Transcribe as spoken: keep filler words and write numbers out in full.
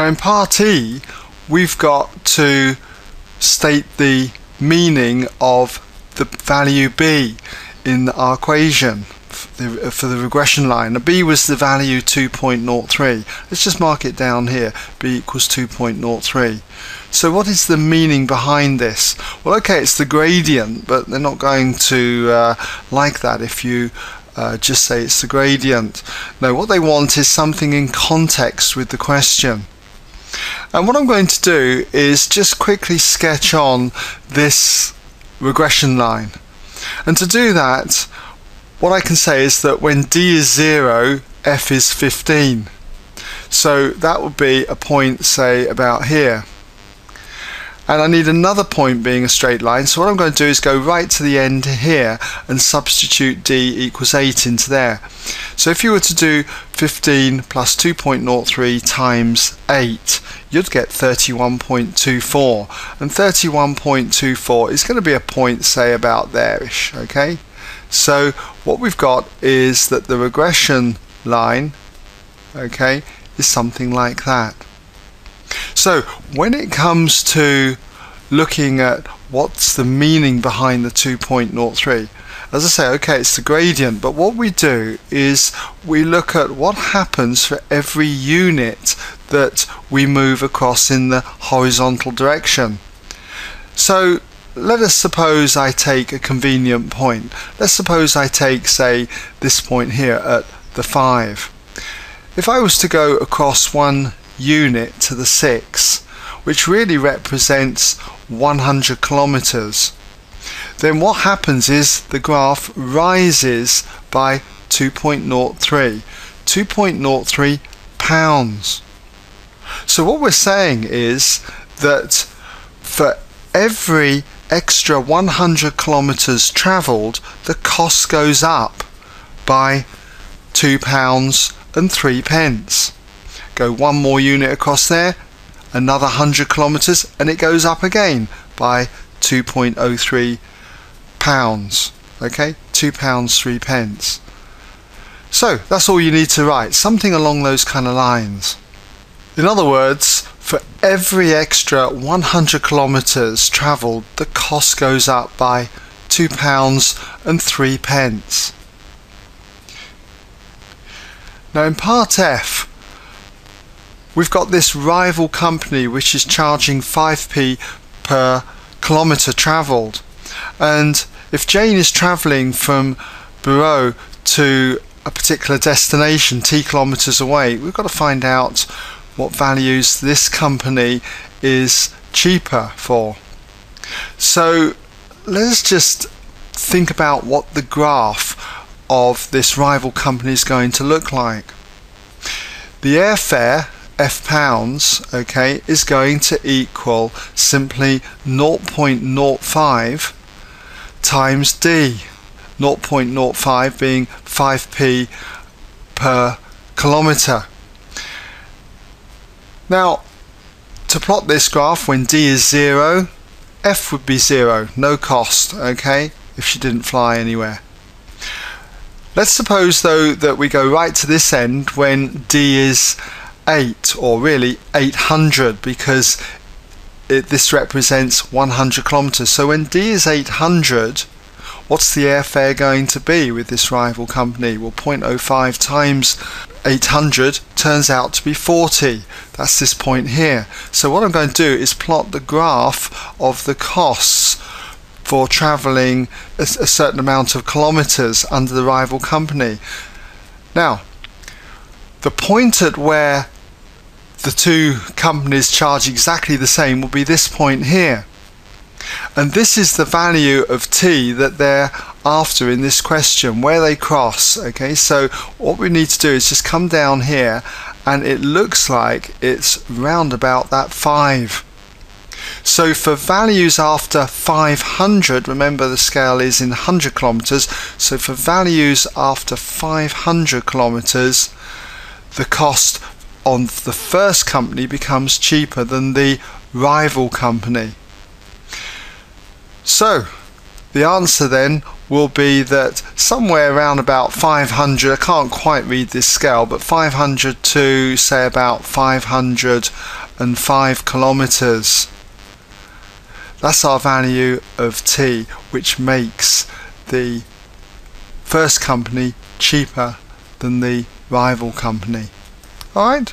Now in part E, we've got to state the meaning of the value b in our equation for the, for the regression line. Now b was the value two point zero three. Let's just mark it down here, b equals two point zero three. So what is the meaning behind this? Well, okay, it's the gradient, but they're not going to uh, like that if you Uh, just say it's the gradient. Now what they want is something in context with the question. And what I'm going to do is just quickly sketch on this regression line. And to do that, what I can say is that when d is zero, f is fifteen. So that would be a point, say, about here. And I need another point being a straight line, so what I'm going to do is go right to the end here and substitute d equals eight into there. So if you were to do fifteen plus two point zero three times eight, you'd get thirty-one point two four, and thirty-one point two four is going to be a point, say, about there-ish, okay? So what we've got is that the regression line, okay, is something like that. So when it comes to looking at what's the meaning behind the two point zero three, as I say, okay, it's the gradient, but what we do is we look at what happens for every unit that we move across in the horizontal direction. So let us suppose I take a convenient point. Let's suppose I take, say, this point here at the five. If I was to go across one unit to the six, which really represents one hundred kilometers, then what happens is the graph rises by two point zero three, two point zero three pounds. So what we're saying is that for every extra one hundred kilometers traveled, the cost goes up by two pounds and three pence. Go one more unit across there, another one hundred kilometers, and it goes up again by two point zero three pounds, okay, two pounds three pence. So that's all you need to write, something along those kind of lines. In other words, for every extra one hundred kilometers traveled, the cost goes up by two pounds and three pence. Now in part F, we've got this rival company which is charging five p per kilometre travelled, and if Jane is travelling from Bureau to a particular destination t kilometres away, we've got to find out what values this company is cheaper for. So let's just think about what the graph of this rival company is going to look like. The airfare, F pounds, okay, is going to equal simply zero point zero five times d, zero point zero five being five p per kilometre. Now to plot this graph, when d is zero, f would be zero, no cost, okay, if she didn't fly anywhere. Let's suppose though that we go right to this end when d is eight, or really eight hundred, because it, this represents one hundred kilometers. So when d is eight hundred, what's the airfare going to be with this rival company? Well, zero point zero five times eight hundred turns out to be forty. That's this point here. So what I'm going to do is plot the graph of the costs for traveling a, a certain amount of kilometers under the rival company. Now the point at where the two companies charge exactly the same will be this point here. And this is the value of t that they're after in this question, where they cross. Okay, so what we need to do is just come down here, and it looks like it's round about that five. So for values after five hundred, remember the scale is in one hundred kilometers, so for values after five hundred kilometers, the cost on the first company becomes cheaper than the rival company. So the answer then will be that somewhere around about five hundred, I can't quite read this scale, but five hundred to say about five hundred five kilometers. That's our value of T, which makes the first company cheaper than the rival company. All right.